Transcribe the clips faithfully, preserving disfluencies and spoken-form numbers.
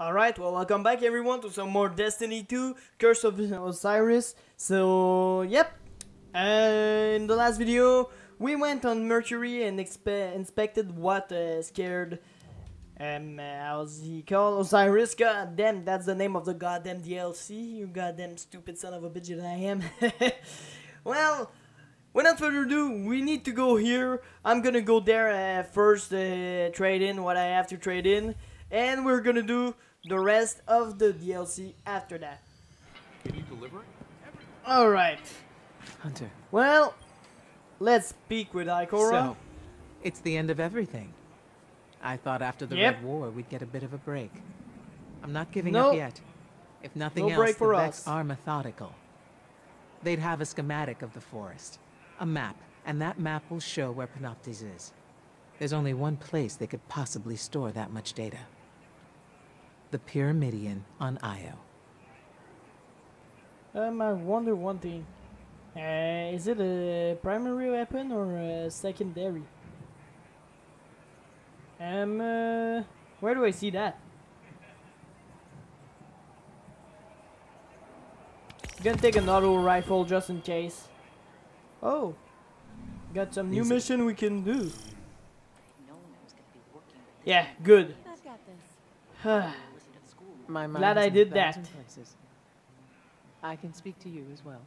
Alright, well, welcome back everyone to some more Destiny two, Curse of Osiris. So, yep, uh, in the last video, we went on Mercury and expe inspected what uh, scared, um, uh, how's he called, Osiris. God damn, that's the name of the goddamn D L C, you goddamn stupid son of a bitch that I am. Well, without further ado, we need to go here. I'm gonna go there uh, first, uh, trade in what I have to trade in. And we're gonna do the rest of the D L C after that. Can you deliver it? Alright. Hunter. Well, let's speak with Ikora. So, it's the end of everything. I thought after the yep. Red War we'd get a bit of a break. I'm not giving nope. up yet. If nothing no else, break the for Vex us. are methodical. They'd have a schematic of the forest. A map. And that map will show where Panoptes is. There's only one place they could possibly store that much data. The Pyramidion on Io. Um, I wonder one thing. Uh, is it a primary weapon or a secondary? Um, uh, where do I see that? I'm gonna take an auto rifle just in case. Oh, got some Easy. new mission we can do. Yeah, good. My Glad I did that. I can speak to you as well.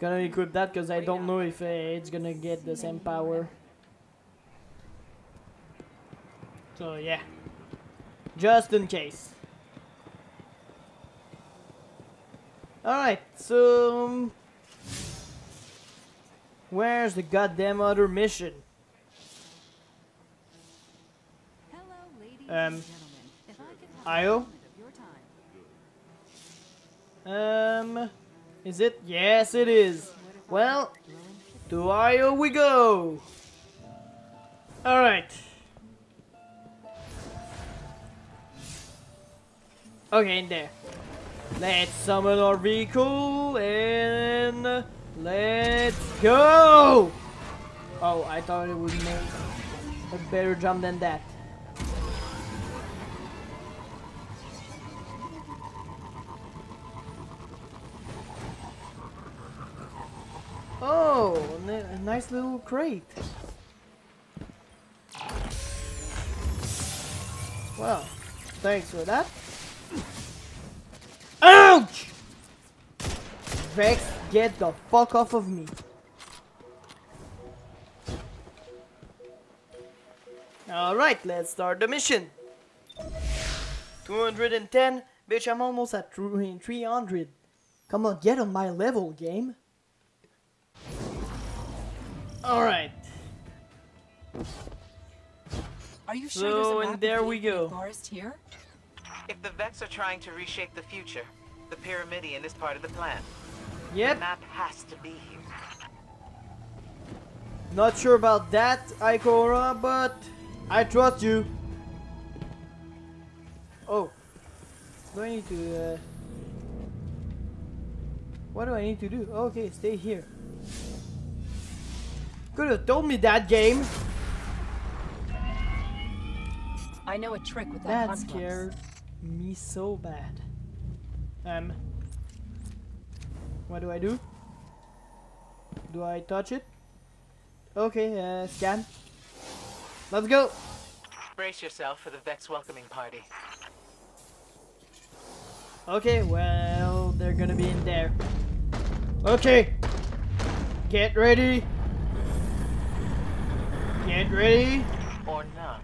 Gonna equip that because I don't know if uh, it's gonna get the same power. So yeah, just in case. All right, so. Where's the goddamn other mission? Hello, ladies um, and gentlemen. If I can have Io? Of your time. Um, is it? Yes, it is. Well, to Io we go. All right. Okay, in there. Let's summon our vehicle and. Let's go! Oh, I thought it would make a better jump than that. Oh, a nice little crate. Well, thanks for that. Ouch! Vex, get the fuck off of me. Alright, let's start the mission. two hundred ten. Bitch, I'm almost at three hundred. Come on, get on my level, game. Alright. Are you sure there's a map and there we go. Forest here? If the Vex are trying to reshape the future, the Pyramidion is part of the plan. Yep. The map has to be here. Not sure about that, Ikora, but I trust you. Oh. Do I need to... Uh... What do I need to do? Okay, stay here. Could have told me that, game. I know a trick with that. That scared me so bad. Um... What do I do? Do I touch it? Okay, uh, scan. Let's go! Brace yourself for the Vex welcoming party. Okay, well, they're gonna be in there. Okay! Get ready! Get ready! Or not.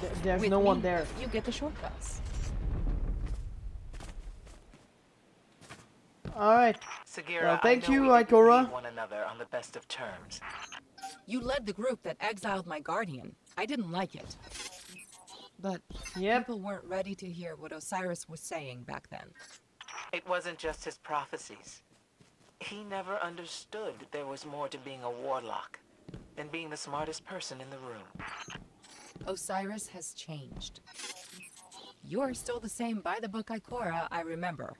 Th there's With no me, one there. You get the shortcuts. Alright. Sagira, well, thank you, Ikora. One another on the best of terms. You led the group that exiled my guardian. I didn't like it. But yep. people weren't ready to hear what Osiris was saying back then. It wasn't just his prophecies. He never understood that there was more to being a warlock than being the smartest person in the room. Osiris has changed. You're still the same by the book Ikora, I remember.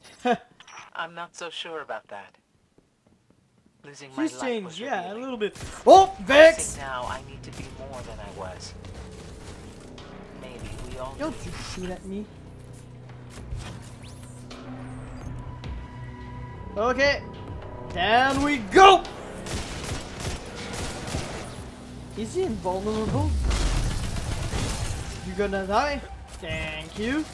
I'm not so sure about that. Losing my life was revealing. Yeah, a little bit. Oh, Vex! Now I need to be more than I was. Don't you shoot at me. Okay. Down we go! Is he invulnerable? You gonna die? Thank you.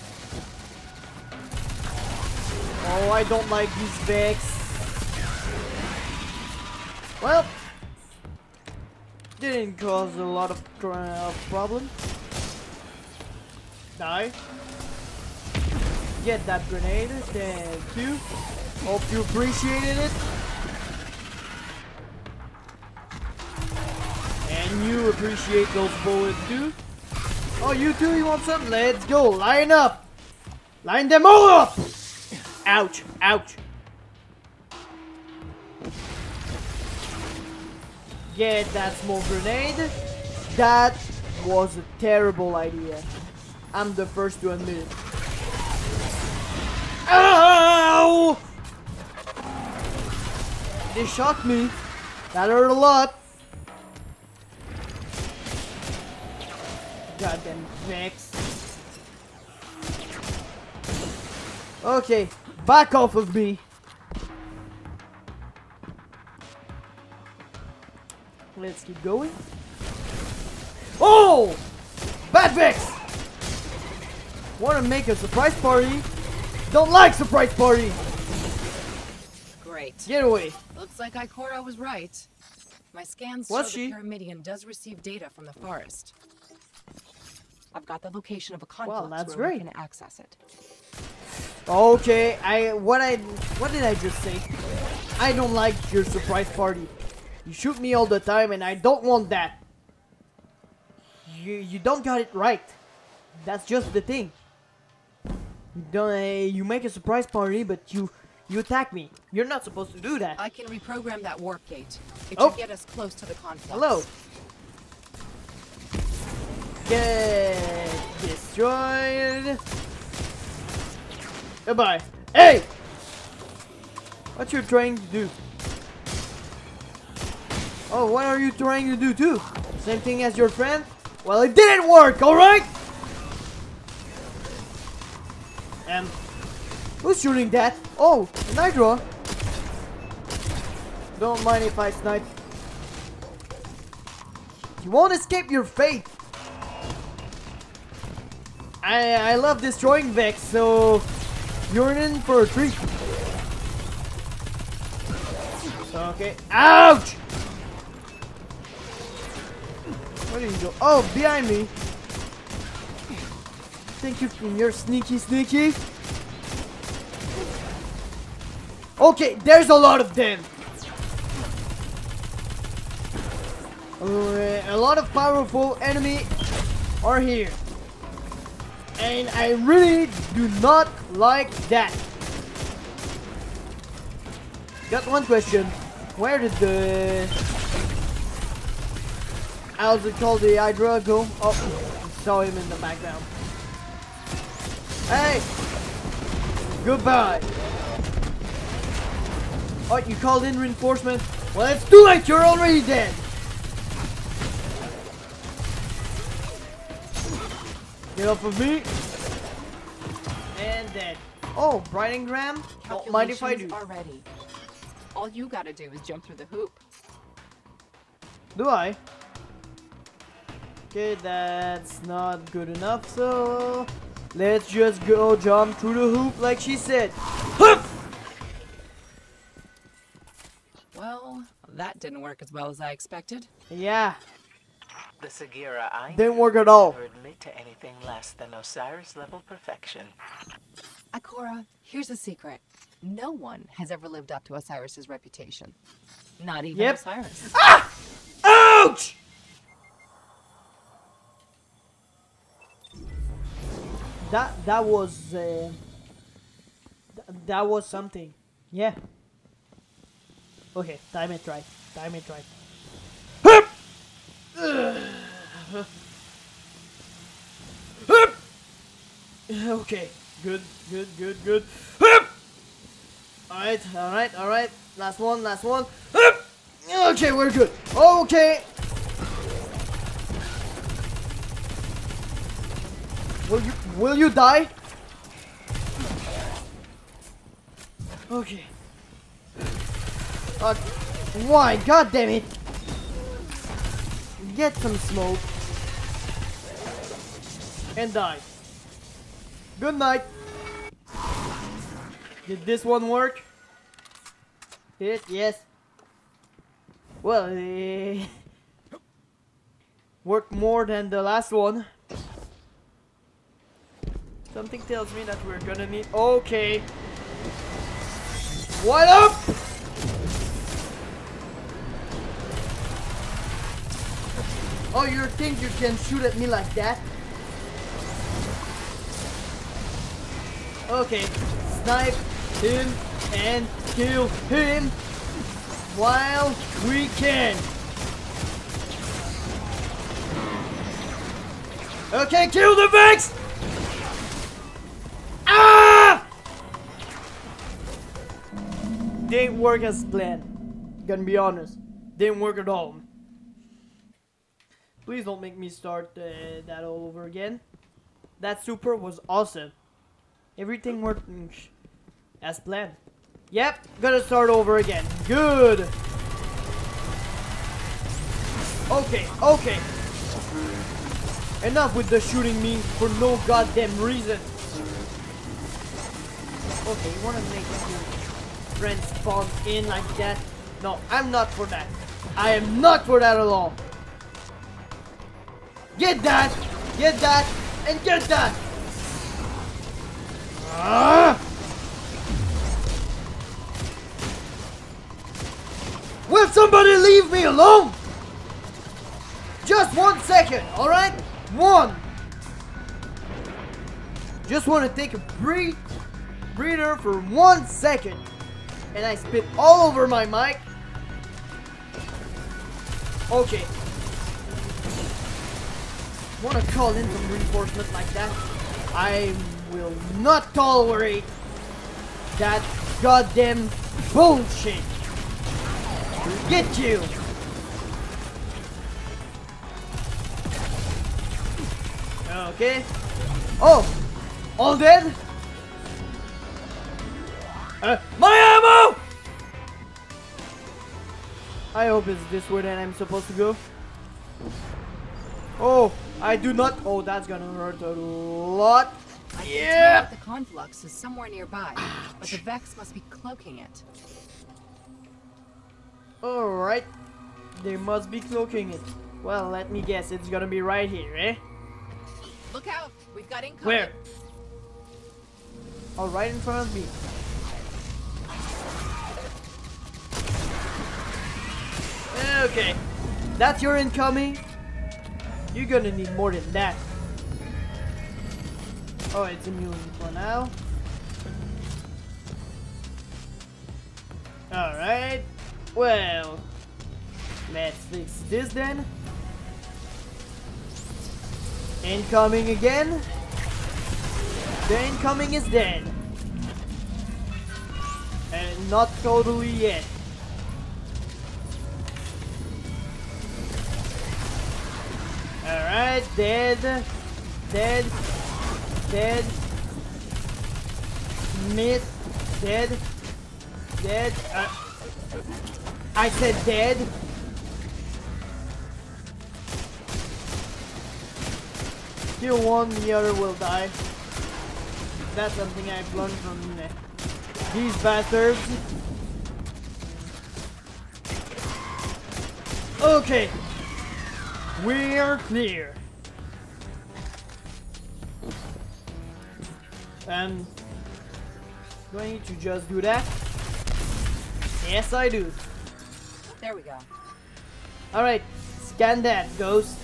Oh, I don't like these Vex. Well, didn't cause a lot of uh, problem. Die. Get that grenade. Thank you. Hope you appreciated it. And you appreciate those bullets too. Oh, you too, you want something? Let's go. Line up. Line them all up. Ouch. Ouch. Get that small grenade. That was a terrible idea. I'm the first to admit it. Ow! They shot me. That hurt a lot. Goddamn Vex. Okay, back off of me. Let's keep going. Oh! Bad Vex! Wanna make a surprise party? Don't like surprise party! Great. Get away. Looks like Ikora was right. My scans show the Pyramidion does receive data from the forest. I've got the location of a conflict well, that's where we can access it. Okay, I what I what did I just say? I don't like your surprise party. You shoot me all the time, and I don't want that. You you don't got it right. That's just the thing. You don't uh, you make a surprise party, but you you attack me. You're not supposed to do that. I can reprogram that warp gate. It oh. should get us close to the conflict. Hello. Get destroyed. Goodbye. Hey! What you trying to do? Oh, what are you trying to do too? Same thing as your friend? Well, it didn't work, alright? Um, who's shooting that? Oh, an Hydra. Don't mind if I snipe. You won't escape your fate. I, I love destroying Vex, so you're in for a treat. Okay. Ouch! Where did you go? Oh, behind me. Thank you for your sneaky sneaky. Okay, there's a lot of them. Uh, a lot of powerful enemy are here. And I really do not like that. Got one question. Where did the... how's it called? The Hydra go? Oh, saw him in the background. Hey! Goodbye. Oh, you called in reinforcement? Well, it's too late. You're already dead. Get off of me. And dead. Oh, Brightingram. Don't mind if I do. Already. All you gotta do is jump through the hoop. Do I? Okay, that's not good enough, so... let's just go jump through the hoop like she said. Hup! Well, that didn't work as well as I expected. Yeah. The Sagira I didn't work at all. Never admit to anything less than Osiris level perfection. Ikora, here's a secret. No one has ever lived up to Osiris's reputation. Not even yep. Osiris. Ah! Ouch! That that was uh, th that was something. Yeah. Okay, time it right. Time it right. Okay, good, good, good, good. Alright, alright, alright. Last one, last one. Okay, we're good. Okay. Will you will you die? Okay. Uh, why? God damn it! Get some smoke and die. Good night. Did this one work? It yes. Well, it worked more than the last one. Something tells me that we're gonna need. Okay. What up? Oh, you think you can shoot at me like that? Okay. Snipe him and kill him while we can. Okay, kill the Vex! Ah! Didn't work as planned. Gonna be honest. Didn't work at all. Please don't make me start uh, that all over again. That super was awesome. Everything worked as planned. Yep, gonna start over again. Good. Okay, okay. Enough with the shooting me for no goddamn reason. Okay, you wanna make your friends spawn in like that? No, I'm not for that. I am not for that at all. Get that! Get that! And get that! Ah! Will somebody leave me alone? Just one second, alright? One! Just want to take a breath, breather for one second. And I spit all over my mic. Okay. Wanna call in some reinforcement like that? I will not tolerate that goddamn bullshit. Get you! Okay. Oh! All dead? Uh, my ammo! I hope it's this way that I'm supposed to go. Oh! I do not. Oh, that's gonna hurt a lot. I yeah. The conflux is somewhere nearby, ouch, but the Vex must be cloaking it. All right, they must be cloaking it. Well, let me guess. It's gonna be right here, eh? Look out! We've got incoming. Where? Oh, right in front of me. Okay, that's your incoming. You're gonna need more than that. Oh, it's immune for now. Alright. Well, let's fix this then. Incoming again. The incoming is dead. And not totally yet. Alright, dead, dead, dead, miss, dead, dead, uh, I said dead. Kill one, the other will die. That's something I've learned from uh, these bastards. Okay. We're clear. Um, do I need to just do that? Yes, I do. There we go. All right, scan that, ghost.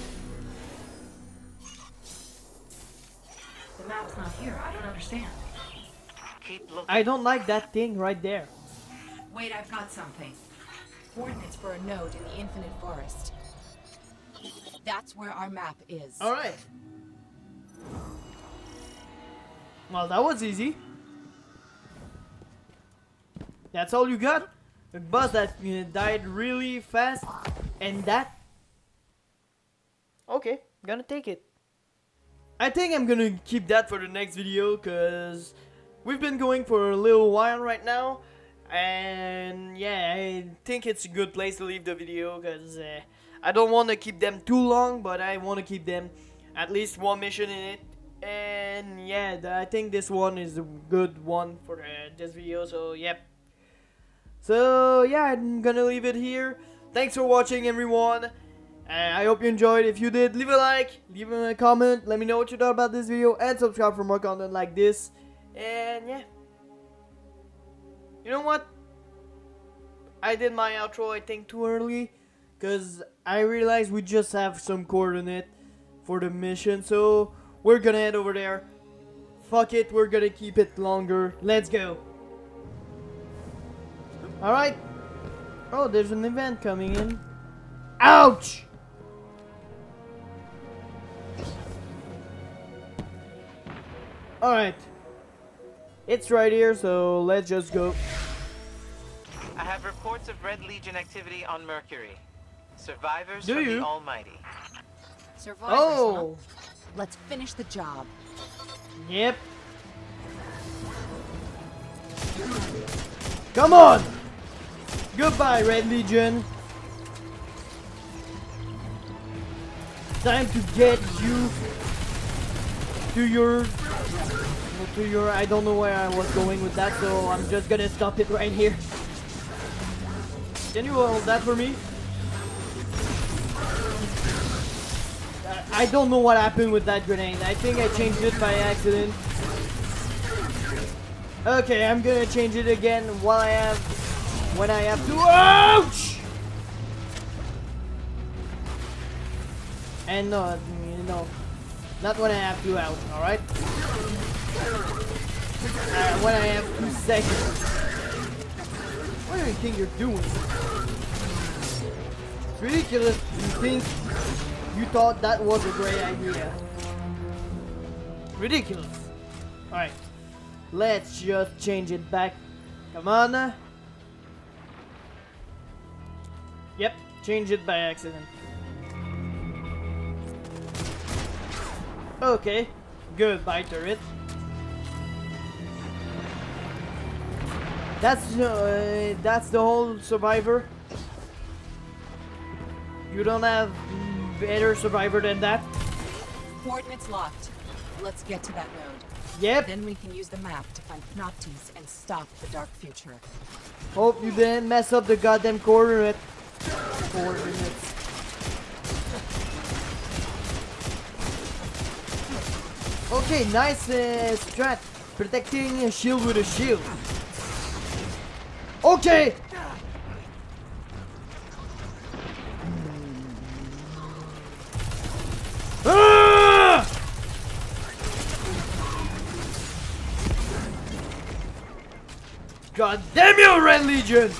The map's not here. I don't understand. Keep looking. I don't like that thing right there. Wait, I've got something. Coordinates for a node in the Infinite Forest. That's where our map is. Alright. Well, that was easy. That's all you got? A boss that uh, died really fast and that? Okay, gonna take it. I think I'm gonna keep that for the next video, because we've been going for a little while right now, and yeah, I think it's a good place to leave the video, because uh, I don't want to keep them too long, but I want to keep them at least one mission in it. And yeah, the, I think this one is a good one for uh, this video, so yep. So yeah, I'm gonna leave it here. Thanks for watching, everyone. Uh, I hope you enjoyed. If you did, leave a like, leave a comment, let me know what you thought about this video, and subscribe for more content like this. And yeah, you know what, I did my outro I think too early, because I realized we just have some coordinate for the mission, so we're gonna head over there. Fuck it, we're gonna keep it longer. Let's go. Alright. Oh, there's an event coming in. Ouch! Alright. It's right here, so let's just go. I have reports of Red Legion activity on Mercury. Survivors for the Almighty. Survivors. Oh! Huh? Let's finish the job. Yep. Come on! Goodbye, Red Legion. Time to get you to your... to your... I don't know where I was going with that, so I'm just gonna stop it right here. Can you hold that for me? I don't know what happened with that grenade. I think I changed it by accident. Okay, I'm gonna change it again while I have... when I have to... Ouch! And no, no. Not when I have to out, alright? Uh, when I have two seconds. What do you think you're doing? It's ridiculous. You think... you thought that was a great idea. Ridiculous. Alright. Let's just change it back. Come on. Yep. Change it by accident. Okay. Goodbye, turret. That's, uh, that's the whole survivor. You don't have... better survivor than that. Coordinates locked. Let's get to that road. Yep. Then we can use the map to find Panoptes and stop the dark future. Hope you didn't mess up the goddamn coordinate. Coordinates. Okay, nice uh, strat. Protecting a shield with a shield. Okay. God damn you, Red Legion!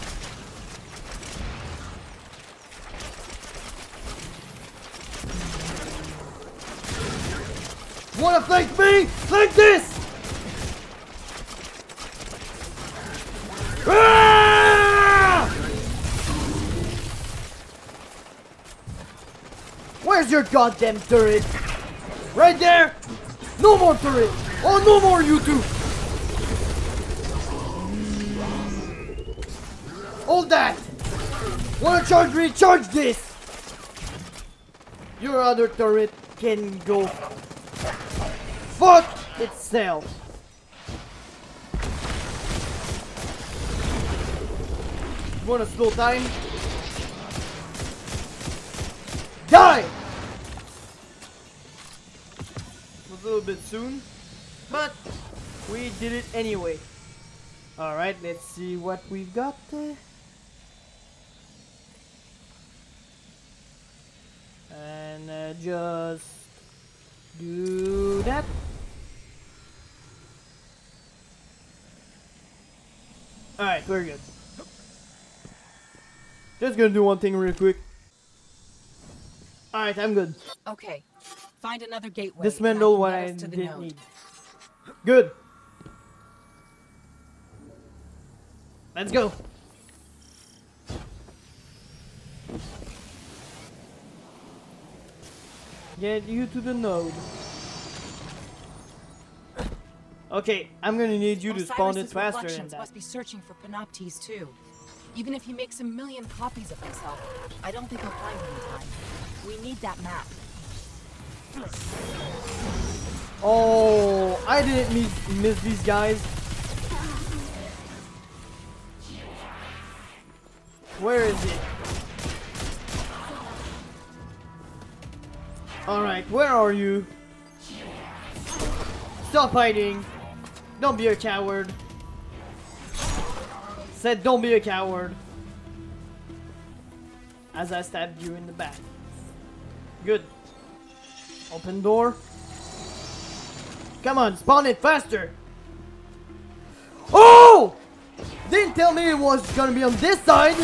Wanna flank me? Flank this! Ah! Where's your goddamn turret? Right there! No more turret! Oh, no more you two! Hold that! Wanna charge me? Charge this! Your other turret can go fuck itself! You wanna slow time? Die! A little bit soon, but we did it anyway. Alright, let's see what we've got there. And uh, just do that. Alright, we're good. Just gonna do one thing real quick. Alright, I'm good. Okay, find another gateway. Dismantle what I didn't need. Good. Let's go. Get you to the node. Okay, I'm gonna need you Osiris's to spawn it faster than that. Must be searching for Panoptes too. Even if he makes a million copies of himself, I don't think he'll find him in time. We need that map. Oh, I didn't miss, miss these guys. Where is it? Alright, where are you? Stop hiding. Don't be a coward. Said don't be a coward. As I stabbed you in the back. Good. Open door. Come on, spawn it faster. Oh! Didn't tell me it was gonna be on this side.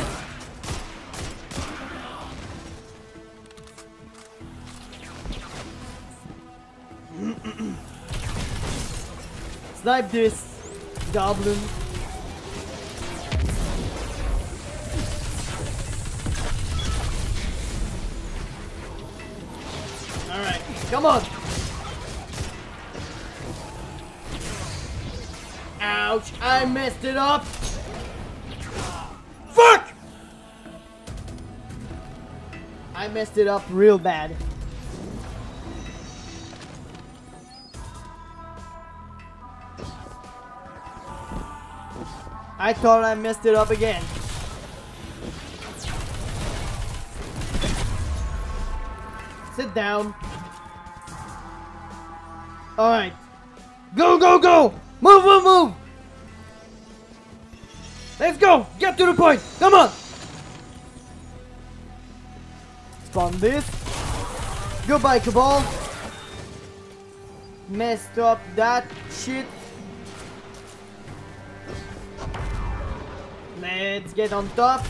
Snipe this goblin. Alright, come on. Ouch, I messed it up. Fuck! I messed it up real bad. I thought I messed it up again. Sit down. Alright. Go, go, go! Move, move, move! Let's go! Get to the point! Come on! Spawn this. Goodbye, Cabal. Messed up that shit. Let's get on top.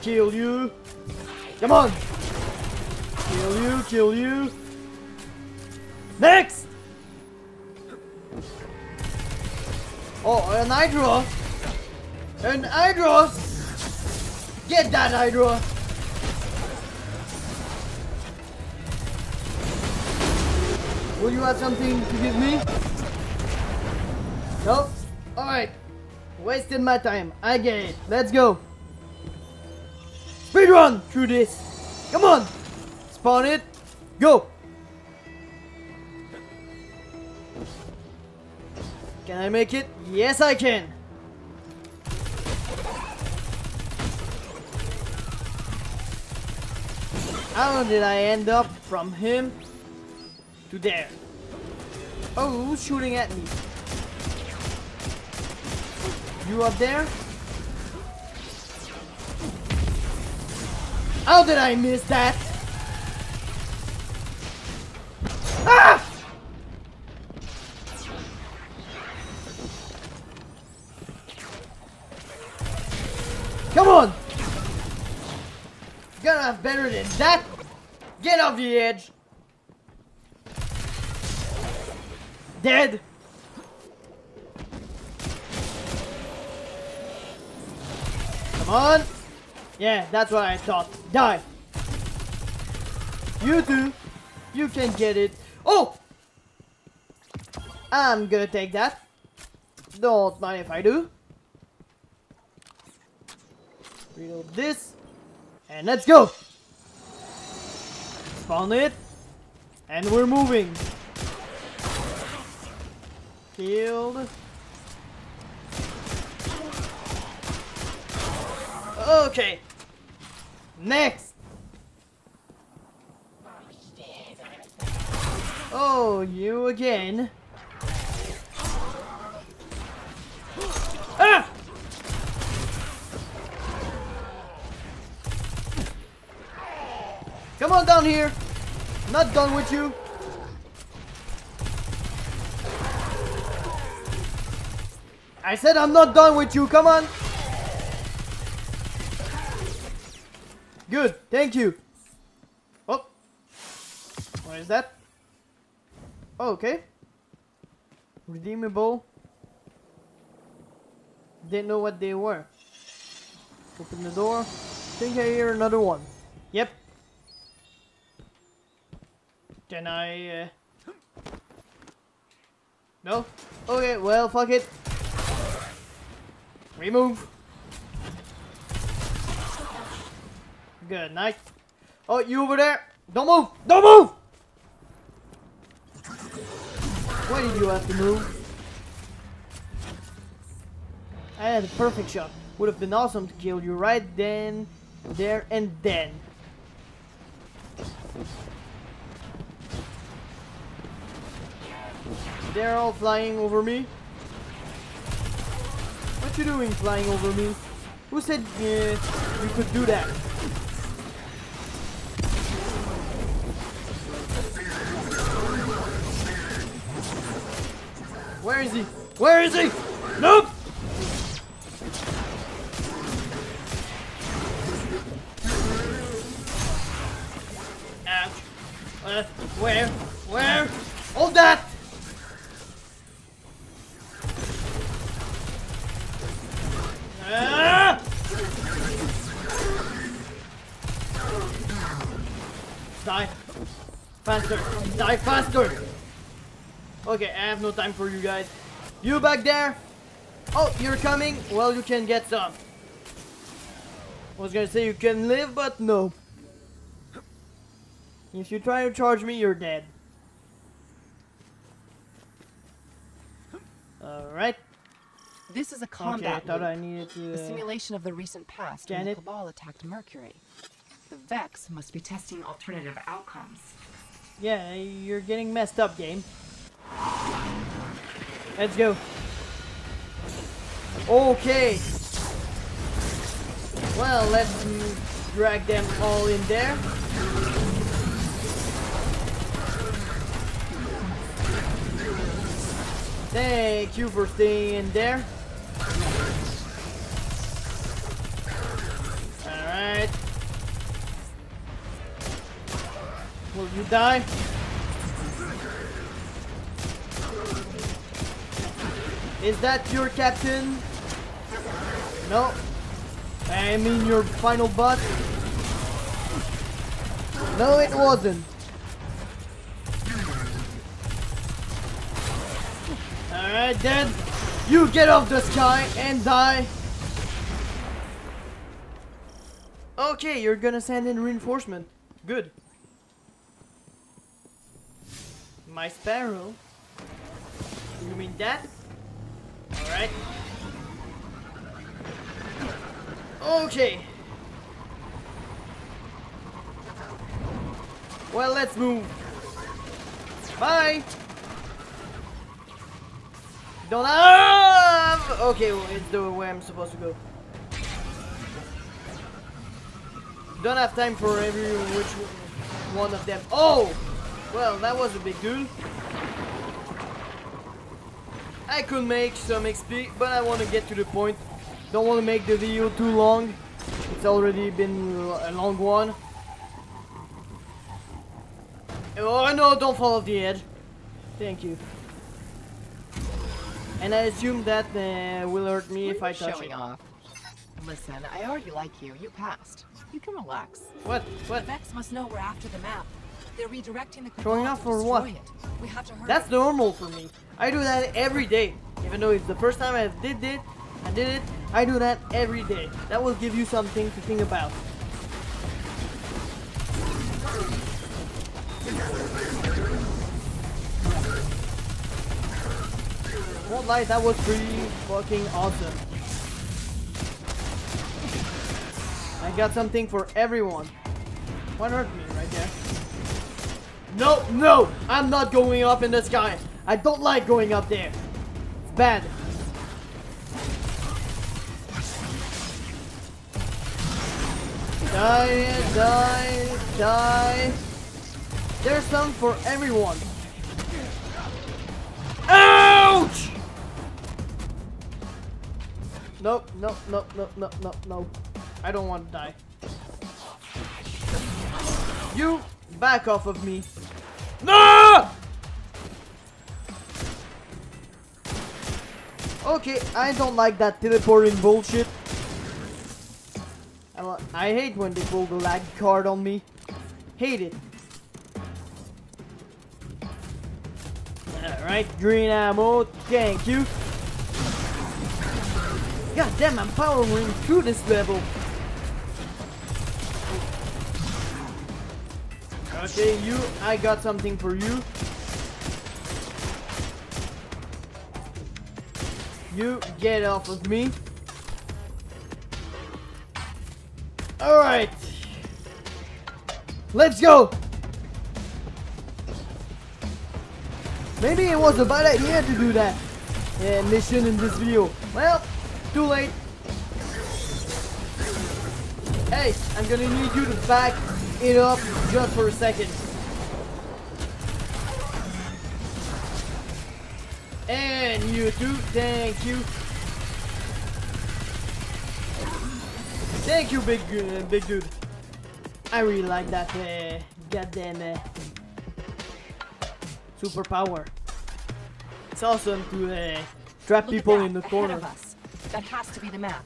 Kill you. Come on. Kill you, kill you. Next! Oh, an Hydra. An Hydra. Get that Hydra. Will you have something to give me? Nope. Alright. Wasted my time. I get it. Let's go. Speed run through this. Come on. Spawn it. Go. Can I make it? Yes, I can. How did I end up from him to there? Oh, who's shooting at me? You up there? How did I miss that? Ah! Come on! Gotta have better than that! Get off the edge! Dead! On. Yeah, that's what I thought. Die. You too. You can get it. Oh! I'm gonna take that. Don't mind if I do. Reload this. And let's go. Spawn it. And we're moving. Killed. Okay. Next. Oh, you again. Ah! Come on down here. I'm not done with you. I said I'm not done with you. Come on. Good, thank you. Oh, what is that? Oh, okay. Redeemable. Didn't know what they were. Open the door. Think I hear another one. Yep. Then I... Uh... No? Okay, well, fuck it. Remove. Good night. Oh, you over there. Don't move. Don't move. Why did you have to move? I had a perfect shot. Would have been awesome to kill you right then, there and then. They're all flying over me. What you doing flying over me? Who said uh, you could do that? Where is he? Where is he? Nope! Uh, uh, where? Where? Hold that! Ah! Die faster! Die faster! Okay, I have no time for you guys. You back there? Oh, you're coming? Well, you can get some. I was gonna say you can live, but no. If you try to charge me, you're dead. Alright. This is a combat okay, I thought I needed to, uh, a simulation of the recent past when the Cabal attacked Mercury. The Vex must be testing alternative outcomes. Yeah, you're getting messed up, game. Let's go. Okay. Well, let's drag them all in there. Thank you for staying in there. Alright. Will you die? Is that your captain? No. I mean your final boss? No, it wasn't. Alright then, you get off the sky and die. Okay, you're gonna send in reinforcement. Good. My sparrow? You mean that? Alright. Okay. Well, let's move. Bye. Don't have. Okay, well, it's the way I'm supposed to go. Don't have time for every which one of them. Oh! Well, that was a big dude. I could make some X P, but I want to get to the point. Don't want to make the video too long. It's already been a long one. Oh no, don't fall off the edge. Thank you. And I assume that uh, will hurt me if I touch showing it. Off. Listen, I already like you. You passed. You can relax. What? What? Vex must know we're after the map. They're redirecting the control. Showing off for what? It. We have to hurry. That's normal for me. I do that every day. Even though it's the first time I did it, I did it. I do that every day. That will give you something to think about. Won't lie, that was pretty fucking awesome. I got something for everyone. What hurt me right there? No, no! I'm not going up in the sky! I don't like going up there! It's bad. Die, die, die. There's some for everyone. Ouch! No, no, no, no, no, no, no. I don't want to die. You back off of me. No! Okay, I don't like that teleporting bullshit. I, I hate when they pull the lag card on me. Hate it. Alright, green ammo, thank you. God damn, I'm powering through this level. Okay, you, I got something for you. You get off of me. Alright. Let's go! Maybe it was a bad idea to do that yeah, mission in this video. Well, too late. Hey, I'm gonna need you to back it up just for a second. And you too, thank you. Thank you, big uh, big dude. I really like that uh, goddamn uh, superpower. It's awesome to uh, trap people in the corner. That has to be the map.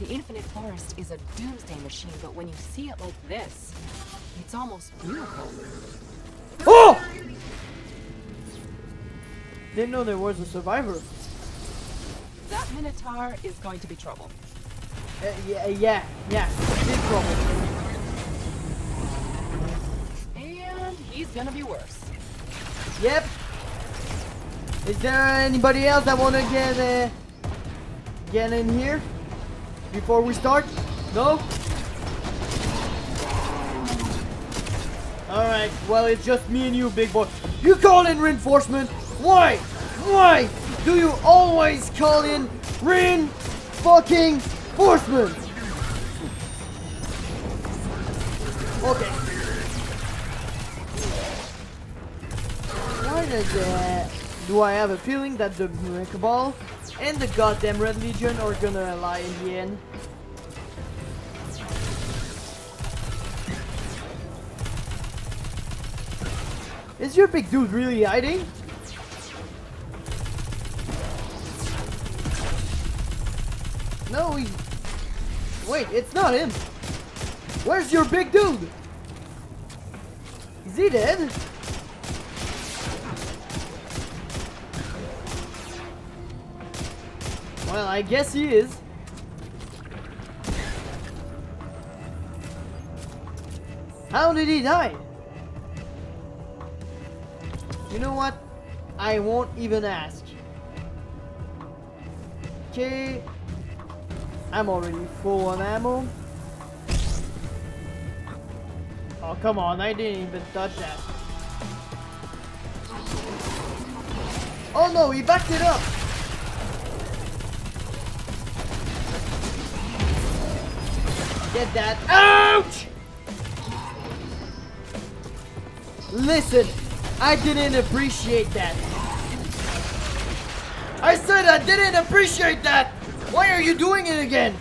The Infinite Forest is a doomsday machine, but when you see it like this, it's almost beautiful. Oh! Didn't know there was a survivor. That Minotaur is going to be trouble. Uh, yeah, yeah, yeah, it is trouble. And he's gonna be worse. Yep. Is there anybody else that wanna get uh, get in here before we start? No. All right. Well, it's just me and you, big boy. You call in reinforcement. Why? Why do you always call in rein fucking forcement? Okay. Why does uh, do I have a feeling that the Cabal and the goddamn Red Legion are gonna lie in the end? Is your big dude really hiding? No, he... Wait, it's not him! Where's your big dude? Is he dead? Well, I guess he is. How did he die? You know what? I won't even ask. Okay... I'm already full on ammo. Oh, come on, I didn't even touch that. Oh no, he backed it up! Get that. Ouch! Listen, I didn't appreciate that. I said I didn't appreciate that! Why are you doing it again?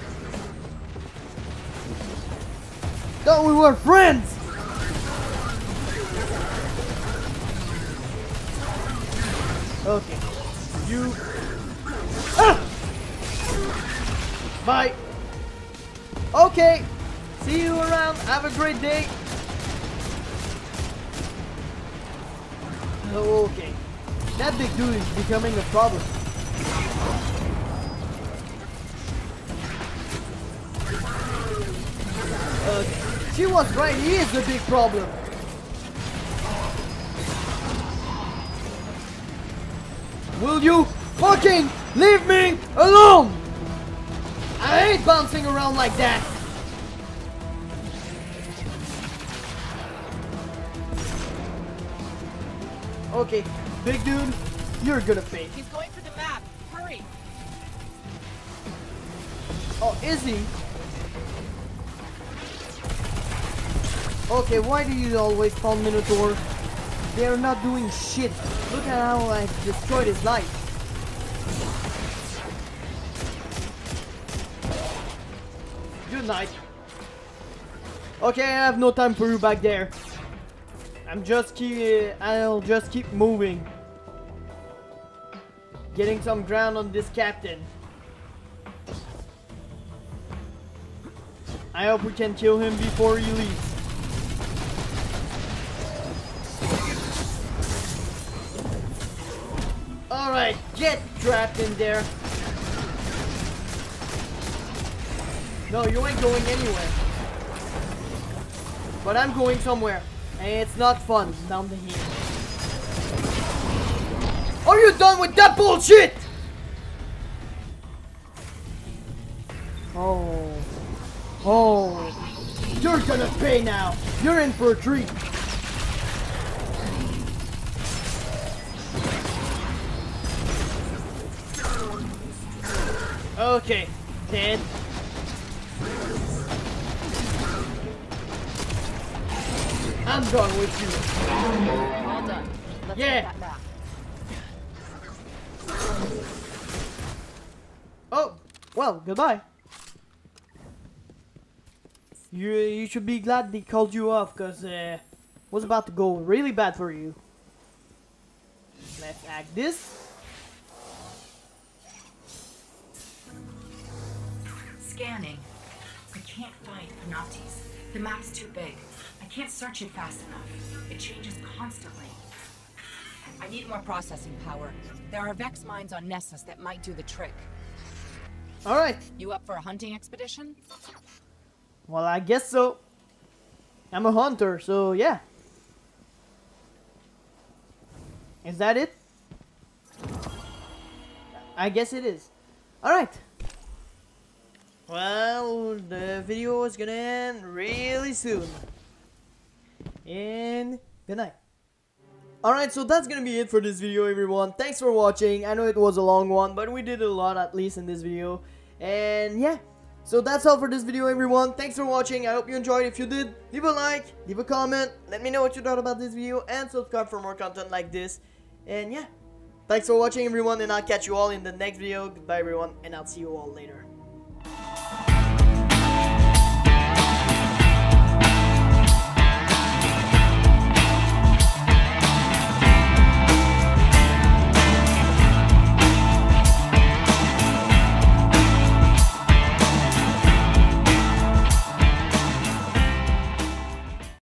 Thought we were friends! Okay. You... Ah! Bye! Okay! See you around! Have a great day! Okay. That big dude is becoming a problem. Okay. She was right, he is the big problem. Will you fucking leave me alone? I hate bouncing around like that. Okay, big dude, you're gonna pay. He's going for the map, hurry. Oh, is he? Okay, why do you always call Minotaur? They are not doing shit. Look at how I destroyed his life. Good night. Okay, I have no time for you back there. I'm just keep. I'll just keep moving. Getting some ground on this captain. I hope we can kill him before he leaves. right, get trapped in there. No, you ain't going anywhere. But I'm going somewhere. And it's not fun. Down the hill. Are you done with that bullshit? Oh. Oh. You're gonna pay now. You're in for a treat. Okay, dead. I'm done with you. Well done. Let's yeah. Get that back. Oh, well, goodbye. You you should be glad they called you off, cause uh, it was about to go really bad for you. Let's act this. Scanning. I can't find Panoptes. The map's too big. I can't search it fast enough. It changes constantly. I need more processing power. There are Vex mines on Nessus that might do the trick. All right. You up for a hunting expedition? Well, I guess so. I'm a hunter, so yeah. Is that it? I guess it is. All right. Well, the video is gonna end really soon. And good night. Alright, so that's gonna be it for this video, everyone. Thanks for watching. I know it was a long one, but we did a lot at least in this video. And yeah, so that's all for this video, everyone. Thanks for watching. I hope you enjoyed. If you did, leave a like, leave a comment. Let me know what you thought about this video and subscribe for more content like this. And yeah, thanks for watching, everyone. And I'll catch you all in the next video. Goodbye, everyone. And I'll see you all later.